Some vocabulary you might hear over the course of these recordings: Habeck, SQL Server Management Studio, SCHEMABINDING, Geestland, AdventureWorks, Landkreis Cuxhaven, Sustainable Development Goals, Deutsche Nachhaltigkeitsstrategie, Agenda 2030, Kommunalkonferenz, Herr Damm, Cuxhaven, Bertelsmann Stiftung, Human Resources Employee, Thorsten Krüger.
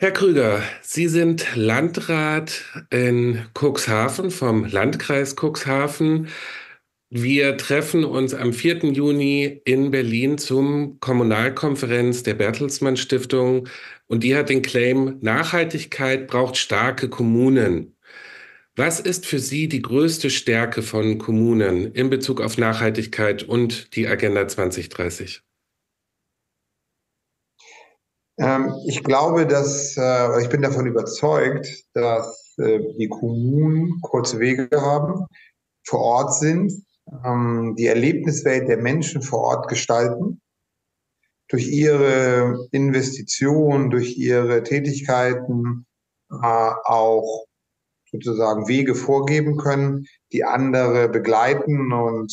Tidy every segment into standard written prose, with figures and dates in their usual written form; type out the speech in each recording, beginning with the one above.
Herr Krüger, Sie sind Landrat in Cuxhaven vom Landkreis Cuxhaven. Wir treffen uns am 4. Juni in Berlin zum Kommunalkonferenz der Bertelsmann Stiftung und die hat den Claim, Nachhaltigkeit braucht starke Kommunen. Was ist für Sie die größte Stärke von Kommunen in Bezug auf Nachhaltigkeit und die Agenda 2030? Ich glaube, ich bin davon überzeugt, dass die Kommunen kurze Wege haben, vor Ort sind, die Erlebniswelt der Menschen vor Ort gestalten, durch ihre Investitionen, durch ihre Tätigkeiten auch sozusagen Wege vorgeben können, die andere begleiten und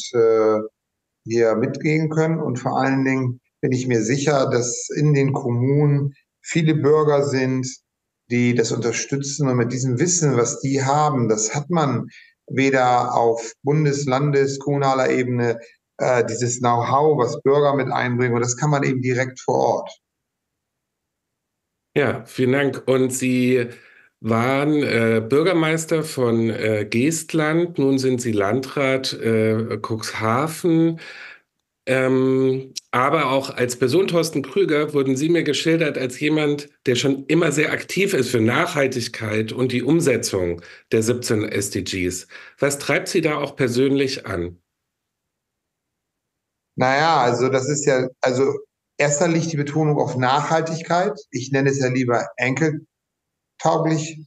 hier mitgehen können. Und vor allen Dingen bin ich mir sicher, dass in den Kommunen viele Bürger sind, die das unterstützen und mit diesem Wissen, was die haben, das hat man weder auf Bundes-, Landes-, kommunaler Ebene, dieses Know-how, was Bürger mit einbringen, und das kann man eben direkt vor Ort. Ja, vielen Dank. Und Sie waren Bürgermeister von Geestland, nun sind Sie Landrat Cuxhaven, aber auch als Person Thorsten Krüger wurden Sie mir geschildert als jemand, der schon immer sehr aktiv ist für Nachhaltigkeit und die Umsetzung der 17 SDGs. Was treibt Sie da auch persönlich an? Naja, also das ist ja, also erster liegt die Betonung auf Nachhaltigkeit. Ich nenne es ja lieber enkeltauglich,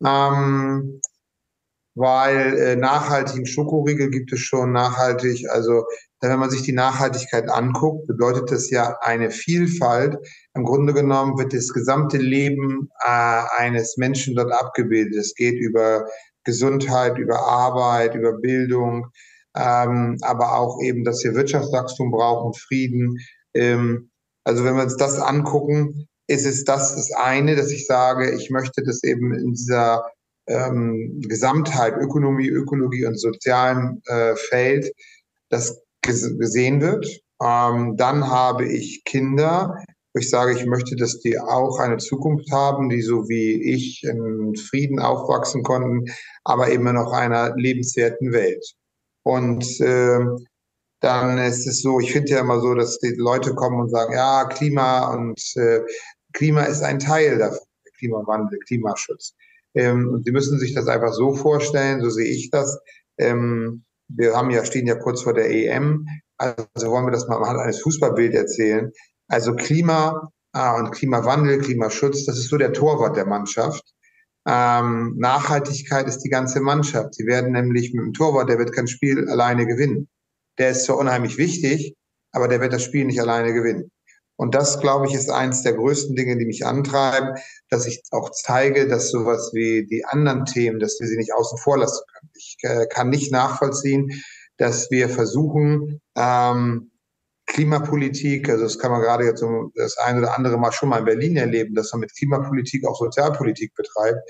weil nachhaltigen Schokoriegel gibt es schon nachhaltig. Also wenn man sich die Nachhaltigkeit anguckt, bedeutet das ja eine Vielfalt. Im Grunde genommen wird das gesamte Leben eines Menschen dort abgebildet. Es geht über Gesundheit, über Arbeit, über Bildung, aber auch eben, dass wir Wirtschaftswachstum brauchen, Frieden. Also wenn wir uns das angucken, ist es das eine, dass ich sage, ich möchte das eben in dieser Gesamtheit, Ökonomie, Ökologie und sozialem Feld, das gesehen wird. Dann habe ich Kinder, wo ich sage, ich möchte, dass die auch eine Zukunft haben, die so wie ich in Frieden aufwachsen konnten, aber eben noch einer lebenswerten Welt. Und dann ist es so, ich finde ja immer so, dass die Leute kommen und sagen, ja, Klima und Klima ist ein Teil davon, Klimawandel, Klimaschutz. Und Sie müssen sich das einfach so vorstellen, so sehe ich das. Wir stehen ja kurz vor der EM, also wollen wir das mal anhand eines Fußballbildes erzählen. Also Klima und Klimawandel, Klimaschutz, das ist so der Torwart der Mannschaft. Nachhaltigkeit ist die ganze Mannschaft. Sie werden nämlich mit dem Torwart, der wird kein Spiel alleine gewinnen. Der ist zwar unheimlich wichtig, aber der wird das Spiel nicht alleine gewinnen. Und das, glaube ich, ist eins der größten Dinge, die mich antreiben, dass ich auch zeige, dass sowas wie die anderen Themen, dass wir sie nicht außen vor lassen können. Ich kann nicht nachvollziehen, dass wir versuchen, Klimapolitik, also das kann man gerade jetzt das ein oder andere Mal schon mal in Berlin erleben, dass man mit Klimapolitik auch Sozialpolitik betreibt.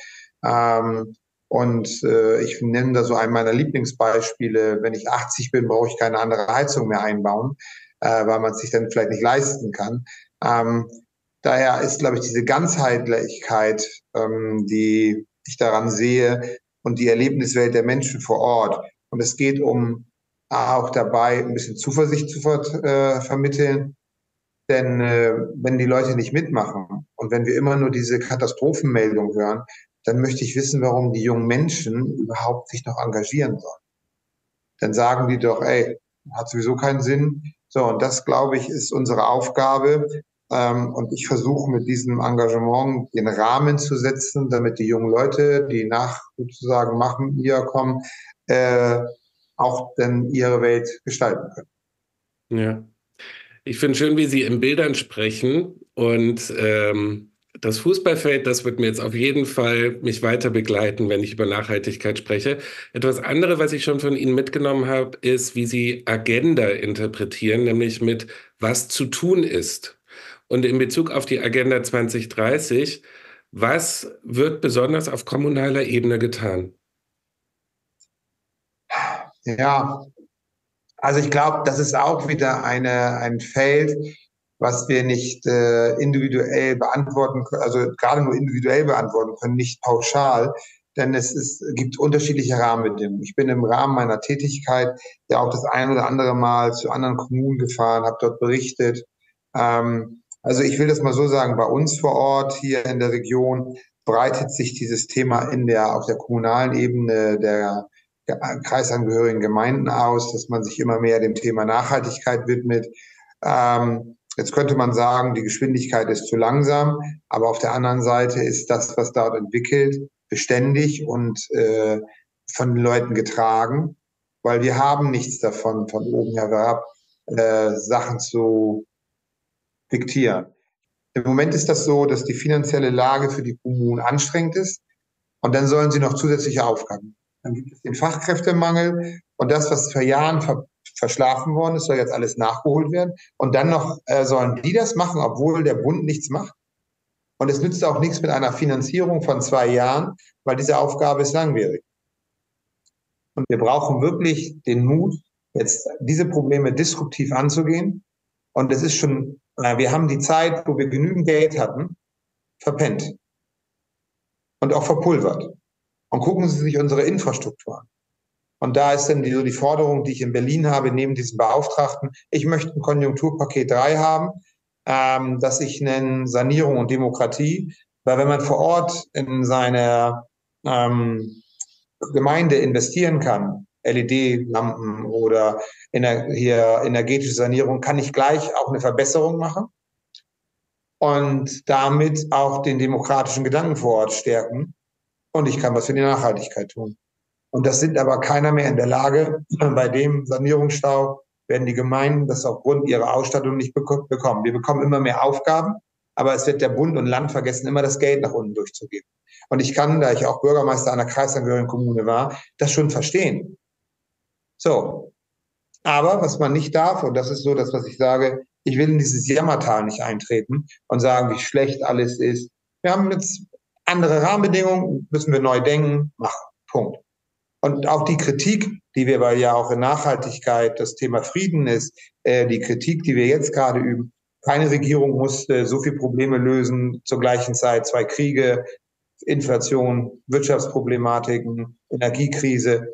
Ich nenne da so einen meiner Lieblingsbeispiele, wenn ich 80 bin, brauche ich keine andere Heizung mehr einbauen, weil man es sich dann vielleicht nicht leisten kann. Daher ist, glaube ich, diese Ganzheitlichkeit, die ich daran sehe, und die Erlebniswelt der Menschen vor Ort. Und es geht auch dabei, ein bisschen Zuversicht zu vermitteln, denn wenn die Leute nicht mitmachen und wenn wir immer nur diese Katastrophenmeldung hören, dann möchte ich wissen, warum die jungen Menschen überhaupt sich noch engagieren sollen. Dann sagen die doch, ey, hat sowieso keinen Sinn. So, und das, glaube ich, ist unsere Aufgabe. Und ich versuche mit diesem Engagement den Rahmen zu setzen, damit die jungen Leute, die nach sozusagen machen, hier kommen, auch dann ihre Welt gestalten können. Ja, ich finde schön, wie Sie in Bildern sprechen. Und das Fußballfeld, das wird mir jetzt auf jeden Fall mich weiter begleiten, wenn ich über Nachhaltigkeit spreche. Etwas anderes, was ich schon von Ihnen mitgenommen habe, ist, wie Sie Agenda interpretieren, nämlich mit was zu tun ist. Und in Bezug auf die Agenda 2030, was wird besonders auf kommunaler Ebene getan? Ja, also ich glaube, das ist auch wieder ein Feld, was wir nicht individuell beantworten können, also gerade nur individuell beantworten können, nicht pauschal, denn es gibt unterschiedliche Rahmenbedingungen. Ich bin im Rahmen meiner Tätigkeit ja auch das ein oder andere Mal zu anderen Kommunen gefahren, habe dort berichtet. Also ich will das mal so sagen, bei uns vor Ort hier in der Region breitet sich dieses Thema auf der kommunalen Ebene der kreisangehörigen Gemeinden aus, dass man sich immer mehr dem Thema Nachhaltigkeit widmet. Jetzt könnte man sagen, die Geschwindigkeit ist zu langsam, aber auf der anderen Seite ist das, was dort entwickelt, beständig und von den Leuten getragen, weil wir haben nichts davon, von oben herab Sachen zu diktieren. Im Moment ist das so, dass die finanzielle Lage für die Kommunen anstrengend ist und dann sollen sie noch zusätzliche Aufgaben. Dann gibt es den Fachkräftemangel und das, was vor Jahren verschlafen worden ist, soll jetzt alles nachgeholt werden. Und dann noch sollen die das machen, obwohl der Bund nichts macht. Und es nützt auch nichts mit einer Finanzierung von 2 Jahren, weil diese Aufgabe ist langwierig. Und wir brauchen wirklich den Mut, jetzt diese Probleme disruptiv anzugehen. Und es ist schon, wir haben die Zeit, wo wir genügend Geld hatten, verpennt und auch verpulvert. Und gucken Sie sich unsere Infrastruktur an. Und da ist dann die Forderung, die ich in Berlin habe, neben diesem Beauftragten, ich möchte ein Konjunkturpaket 3 haben, das ich nenne Sanierung und Demokratie. Weil wenn man vor Ort in seine Gemeinde investieren kann, LED-Lampen oder hier energetische Sanierung, kann ich gleich auch eine Verbesserung machen und damit auch den demokratischen Gedanken vor Ort stärken. Und ich kann was für die Nachhaltigkeit tun. Und das sind aber keiner mehr in der Lage. Bei dem Sanierungsstau werden die Gemeinden das aufgrund ihrer Ausstattung nicht bekommen. Wir bekommen immer mehr Aufgaben, aber es wird der Bund und Land vergessen, immer das Geld nach unten durchzugeben. Und ich kann, da ich auch Bürgermeister einer kreisangehörigen Kommune war, das schon verstehen. So, aber was man nicht darf, und das ist so das, was ich sage, ich will in dieses Jammertal nicht eintreten und sagen, wie schlecht alles ist. Wir haben jetzt andere Rahmenbedingungen, müssen wir neu denken, machen, Punkt. Und auch die Kritik, die wir ja auch in Nachhaltigkeit, das Thema Frieden ist, die Kritik, die wir jetzt gerade üben, keine Regierung musste so viele Probleme lösen, zur gleichen Zeit 2 Kriege, Inflation, Wirtschaftsproblematiken, Energiekrise.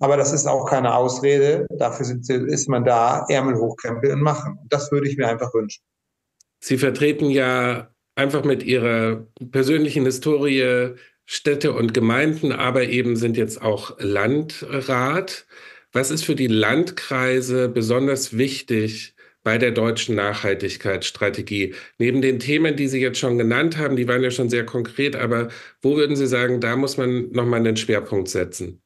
Aber das ist auch keine Ausrede, dafür ist man da, Ärmel hochkrempeln und machen. Und das würde ich mir einfach wünschen. Sie vertreten ja einfach mit Ihrer persönlichen Historie Städte und Gemeinden, aber eben sind jetzt auch Landrat. Was ist für die Landkreise besonders wichtig bei der deutschen Nachhaltigkeitsstrategie? Neben den Themen, die Sie jetzt schon genannt haben, die waren ja schon sehr konkret, aber wo würden Sie sagen, da muss man nochmal einen Schwerpunkt setzen?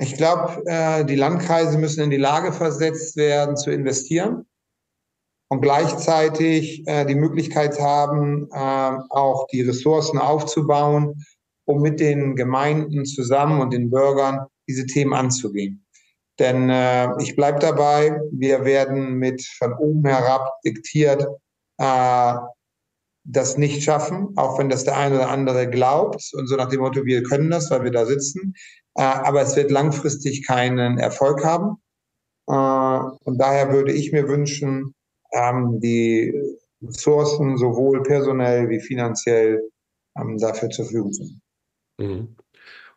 Ich glaube, die Landkreise müssen in die Lage versetzt werden, zu investieren. Und gleichzeitig die Möglichkeit haben, auch die Ressourcen aufzubauen, um mit den Gemeinden zusammen und den Bürgern diese Themen anzugehen. Denn ich bleibe dabei, wir werden mit von oben herab diktiert, das nicht schaffen, auch wenn das der eine oder andere glaubt. Und so nach dem Motto, wir können das, weil wir da sitzen. Aber es wird langfristig keinen Erfolg haben. Und daher würde ich mir wünschen, die Ressourcen sowohl personell wie finanziell dafür zur Verfügung sind.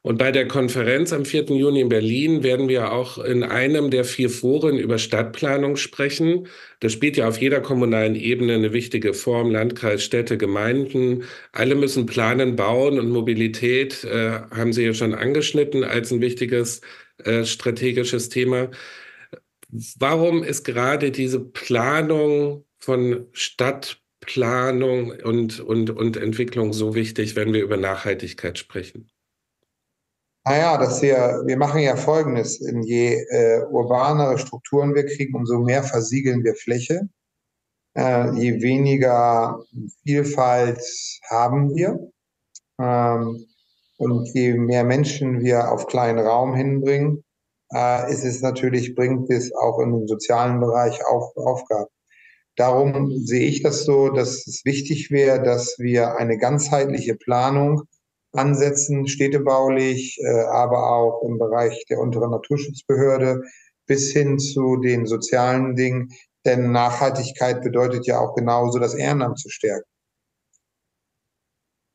Und bei der Konferenz am 4. Juni in Berlin werden wir auch in einem der 4 Foren über Stadtplanung sprechen. Das spielt ja auf jeder kommunalen Ebene eine wichtige Form, Landkreis, Städte, Gemeinden. Alle müssen planen, bauen und Mobilität haben Sie ja schon angeschnitten als ein wichtiges strategisches Thema. Warum ist gerade diese Planung von Stadtplanung und Entwicklung so wichtig, wenn wir über Nachhaltigkeit sprechen? Naja, wir machen ja Folgendes. Je urbanere Strukturen wir kriegen, umso mehr versiegeln wir Fläche. Je weniger Vielfalt haben wir. Und je mehr Menschen wir auf kleinen Raum hinbringen, bringt es auch im sozialen Bereich auch Aufgaben. Darum sehe ich das so, dass es wichtig wäre, dass wir eine ganzheitliche Planung ansetzen, städtebaulich, aber auch im Bereich der unteren Naturschutzbehörde bis hin zu den sozialen Dingen, Denn Nachhaltigkeit bedeutet ja auch genauso, das Ehrenamt zu stärken.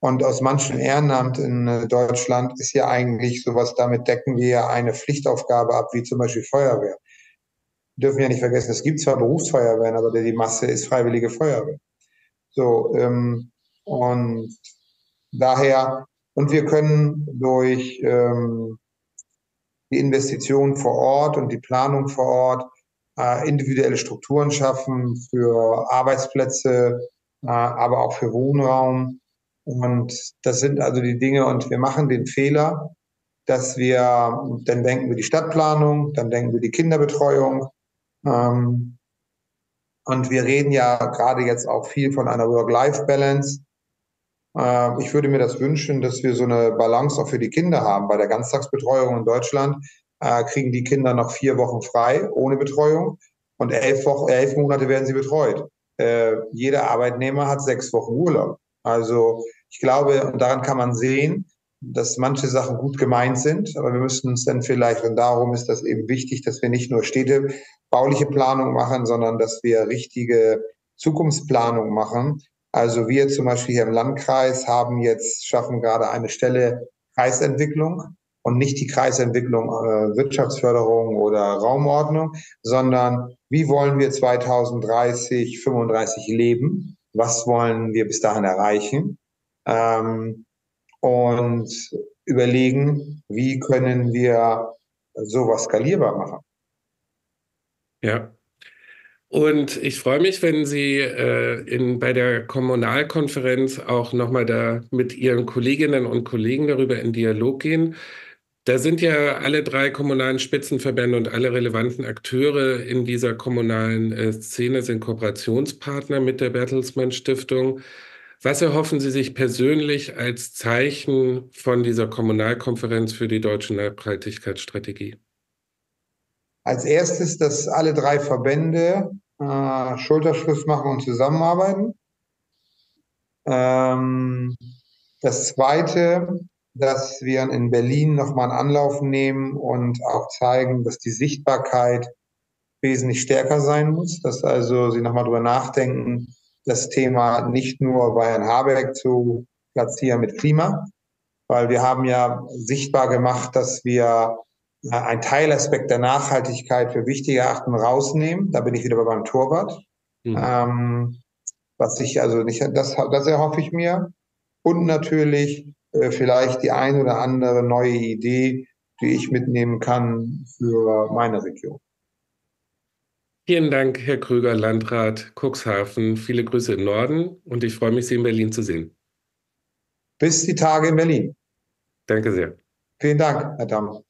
Und aus manchem Ehrenamt in Deutschland ist ja eigentlich sowas, damit decken wir ja eine Pflichtaufgabe ab, wie zum Beispiel Feuerwehr. Wir dürfen ja nicht vergessen, es gibt zwar Berufsfeuerwehren, aber die Masse ist freiwillige Feuerwehr. So, und daher, und wir können durch die Investitionen vor Ort und die Planung vor Ort individuelle Strukturen schaffen für Arbeitsplätze, aber auch für Wohnraum. Und das sind also die Dinge, und wir machen den Fehler, dass wir, dann denken wir die Stadtplanung, dann denken wir die Kinderbetreuung. Und wir reden ja gerade jetzt auch viel von einer Work-Life-Balance. Ich würde mir das wünschen, dass wir so eine Balance auch für die Kinder haben. Bei der Ganztagsbetreuung in Deutschland kriegen die Kinder noch 4 Wochen frei, ohne Betreuung. Und 11 Monate werden sie betreut. Jeder Arbeitnehmer hat 6 Wochen Urlaub. Also ich glaube, und daran kann man sehen, dass manche Sachen gut gemeint sind, aber wir müssen uns dann vielleicht, und darum ist das eben wichtig, dass wir nicht nur städtebauliche Planung machen, sondern dass wir richtige Zukunftsplanung machen. Also wir zum Beispiel hier im Landkreis haben jetzt, schaffen gerade eine Stelle Kreisentwicklung und nicht die Kreisentwicklung Wirtschaftsförderung oder Raumordnung, sondern wie wollen wir 2030, 35 leben? Was wollen wir bis dahin erreichen? Und überlegen, wie können wir sowas skalierbar machen. Ja, und ich freue mich, wenn Sie bei der Kommunalkonferenz auch nochmal da mit Ihren Kolleginnen und Kollegen darüber in Dialog gehen. Da sind ja alle 3 kommunalen Spitzenverbände und alle relevanten Akteure in dieser kommunalen Szene sind Kooperationspartner mit der Bertelsmann Stiftung. Was erhoffen Sie sich persönlich als Zeichen von dieser Kommunalkonferenz für die deutsche Nachhaltigkeitsstrategie? Als erstes, dass alle 3 Verbände Schulterschluss machen und zusammenarbeiten. Das Zweite, dass wir in Berlin nochmal einen Anlauf nehmen und auch zeigen, dass die Sichtbarkeit wesentlich stärker sein muss, dass also Sie nochmal drüber nachdenken, das Thema nicht nur bei Herrn Habeck zu platzieren mit Klima, weil wir haben ja sichtbar gemacht, dass wir einen Teilaspekt der Nachhaltigkeit für wichtig erachten, rausnehmen. Da bin ich wieder beim Torwart. Mhm. Was ich also nicht, das erhoffe ich mir. Und natürlich vielleicht die ein oder andere neue Idee, die ich mitnehmen kann für meine Region. Vielen Dank, Herr Krüger, Landrat Cuxhaven. Viele Grüße im Norden und ich freue mich, Sie in Berlin zu sehen. Bis die Tage in Berlin. Danke sehr. Vielen Dank, Herr Damm.